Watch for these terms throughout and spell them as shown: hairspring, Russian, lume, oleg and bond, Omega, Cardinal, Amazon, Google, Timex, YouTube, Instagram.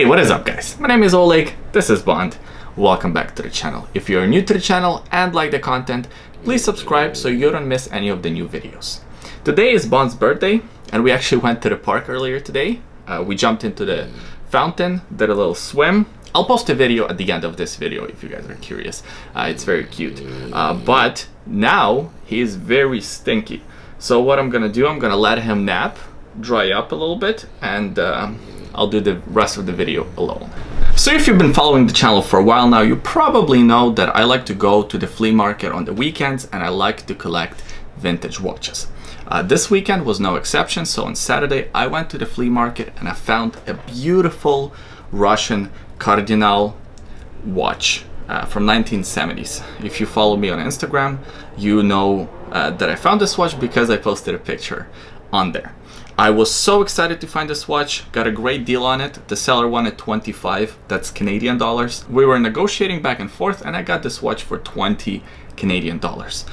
Hey, what is up guys? My name is Oleg, this is Bond. Welcome back to the channel. If you're new to the channel and like the content, please subscribe so you don't miss any of the new videos. Today is Bond's birthday and we actually went to the park earlier today. We jumped into the fountain, did a little swim. I'll post a video at the end of this video if you guys are curious. It's very cute. But now he is very stinky. So what I'm gonna do, I'm gonna let him nap, dry up a little bit, and I'll do the rest of the video alone. So if you've been following the channel for a while now, you probably know that I like to go to the flea market on the weekends and I like to collect vintage watches. This weekend was no exception. So on Saturday, I went to the flea market and I found a beautiful Russian Cardinal watch from 1970s. If you follow me on Instagram, you know that I found this watch because I posted a picture on there. I was so excited to find this watch, got a great deal on it. The seller wanted 25, that's Canadian dollars. We were negotiating back and forth and I got this watch for 20 Canadian dollars.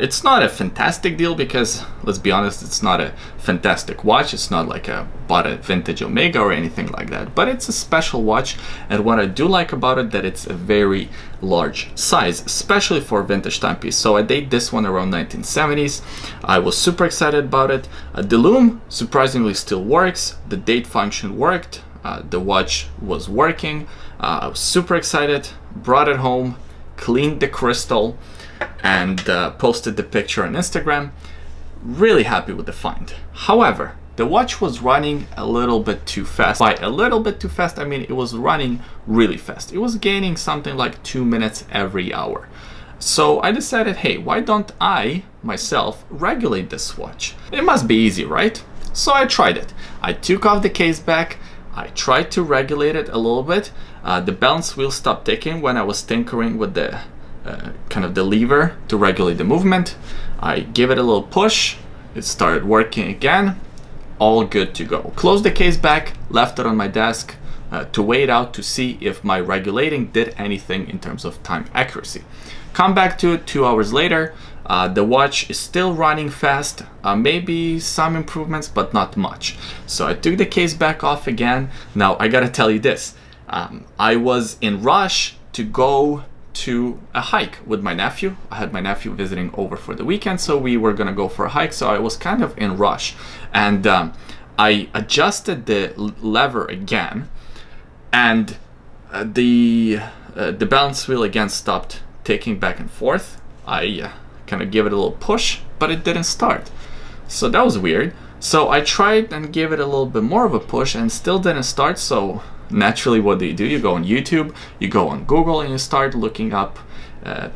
It's not a fantastic deal because, let's be honest, it's not a fantastic watch. It's not like I bought a vintage Omega or anything like that, but it's a special watch. And what I do like about it, that it's a very large size, especially for a vintage timepiece. So I date this one around 1970s. I was super excited about it. The lume, surprisingly, still works. The date function worked. The watch was working. I was super excited, brought it home, cleaned the crystal, and posted the picture on Instagram. Really happy with the find. However, the watch was running a little bit too fast. By a little bit too fast, I mean it was running really fast. It was gaining something like 2 minutes every hour. So I decided, hey, why don't I myself regulate this watch? It must be easy, right? So I tried it. I took off the case back. I tried to regulate it a little bit. The balance wheel stopped ticking when I was tinkering with the kind of the lever to regulate the movement. I gave it a little push. It started working again. All good to go. Closed the case back, left it on my desk to weigh it out to see if my regulating did anything in terms of time accuracy. Come back to it 2 hours later. The watch is still running fast, maybe some improvements, but not much. So I took the case back off again. Now I gotta tell you this, I was in rush to go to a hike with my nephew. I had my nephew visiting over for the weekend, so we were gonna go for a hike. So I was kind of in rush and I adjusted the lever again and the balance wheel again stopped ticking back and forth. I kind of give it a little push, but it didn't start. So that was weird. So I tried and gave it a little bit more of a push and still didn't start. So naturally, what do? You go on YouTube, you go on Google, and you start looking up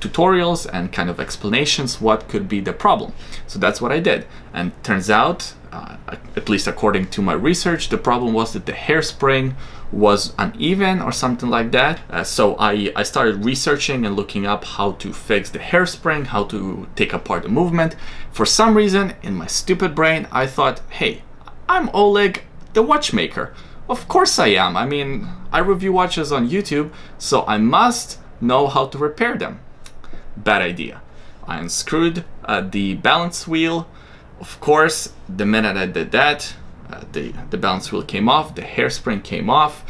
tutorials and kind of explanations what could be the problem. So that's what I did. And turns out, at least according to my research, the problem was that the hairspring was uneven or something like that. So I started researching and looking up how to fix the hairspring, how to take apart the movement. For some reason, in my stupid brain, I thought, hey, I'm Oleg, the watchmaker. Of course I am. I mean, I review watches on YouTube, so I must know how to repair them. Bad idea. I unscrewed the balance wheel. Of course, the minute I did that, the balance wheel came off, the hairspring came off,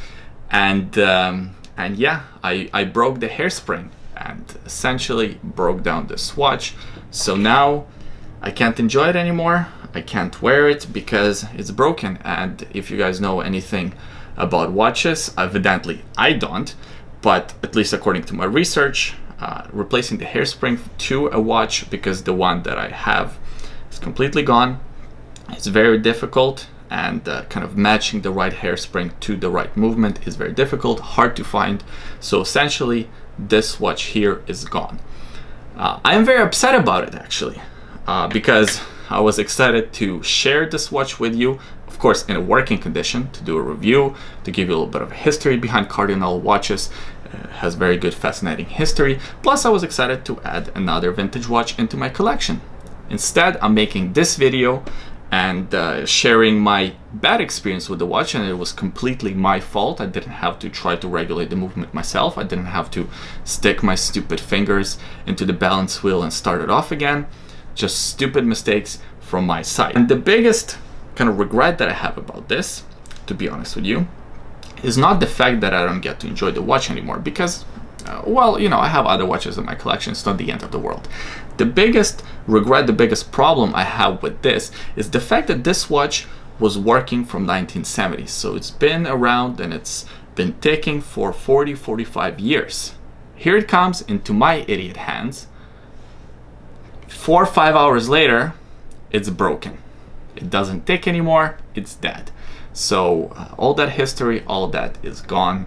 and yeah, I broke the hairspring and essentially broke down this watch. So now I can't enjoy it anymore. I can't wear it because it's broken. And if you guys know anything about watches, evidently I don't, but at least according to my research, replacing the hairspring to a watch, because the one that I have is completely gone, it's very difficult. And kind of matching the right hairspring to the right movement is very difficult, hard to find. So essentially this watch here is gone. I am very upset about it actually, because I was excited to share this watch with you, of course in a working condition, to do a review, to give you a little bit of a history behind Cardinal watches. Has very good, fascinating history. Plus I was excited to add another vintage watch into my collection. Instead, I'm making this video and sharing my bad experience with the watch, and it was completely my fault. I didn't have to try to regulate the movement myself. I didn't have to stick my stupid fingers into the balance wheel and start it off again. Just stupid mistakes from my side. And the biggest kind of regret that I have about this, to be honest with you, is not the fact that I don't get to enjoy the watch anymore, because, well, you know, I have other watches in my collection. It's not the end of the world. The biggest regret, the biggest problem I have with this is the fact that this watch was working from 1970s. So it's been around and it's been ticking for 40, 45 years. Here it comes into my idiot hands. 4 or 5 hours later, it's broken. It doesn't tick anymore, it's dead. So all that history, all that is gone.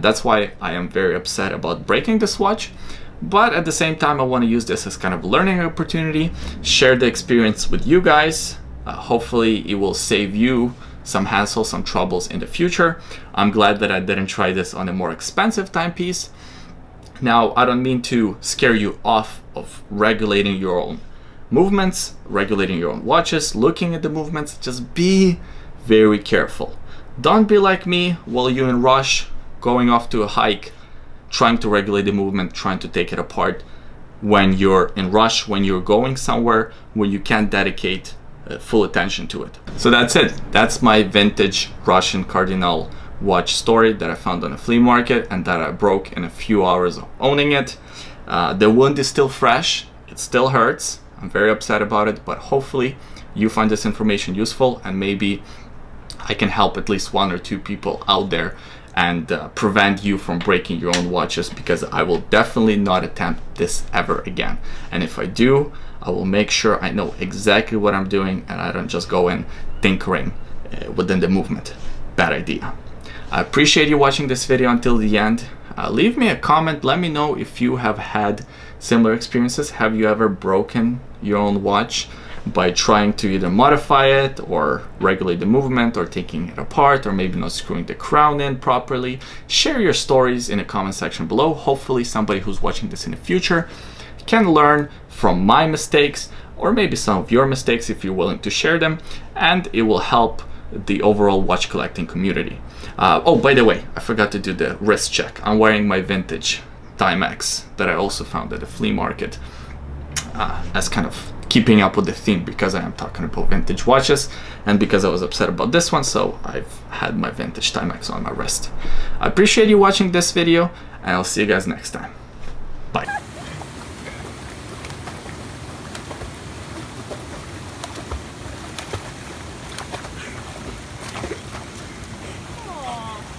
That's why I am very upset about breaking this watch. But at the same time, I want to use this as kind of a learning opportunity, share the experience with you guys. Hopefully it will save you some hassle, some troubles in the future. I'm glad that I didn't try this on a more expensive timepiece. Now, I don't mean to scare you off of regulating your own movements, regulating your own watches, looking at the movements. Just be very careful. Don't be like me while you're in a rush, going off to a hike, trying to regulate the movement, trying to take it apart. When you're in a rush, when you're going somewhere, when you can't dedicate full attention to it. So that's it. That's my vintage Russian Cardinal watch story that I found on a flea market and that I broke in a few hours of owning it. The wound is still fresh. It still hurts. I'm very upset about it, but hopefully you find this information useful and maybe I can help at least 1 or 2 people out there and prevent you from breaking your own watches, because I will definitely not attempt this ever again. And if I do, I will make sure I know exactly what I'm doing and I don't just go in tinkering within the movement. Bad idea. I appreciate you watching this video until the end. Leave me a comment. Let me know if you have had similar experiences. Have you ever broken your own watch by trying to either modify it or regulate the movement or taking it apart or maybe not screwing the crown in properly? Share your stories in the comment section below. Hopefully somebody who's watching this in the future can learn from my mistakes or maybe some of your mistakes if you're willing to share them, and it will help the overall watch collecting community. Oh, by the way, I forgot to do the wrist check. I'm wearing my vintage Timex that I also found at a flea market as kind of keeping up with the theme, because I am talking about vintage watches and because I was upset about this one, so I've had my vintage Timex on my wrist. I appreciate you watching this video and I'll see you guys next time.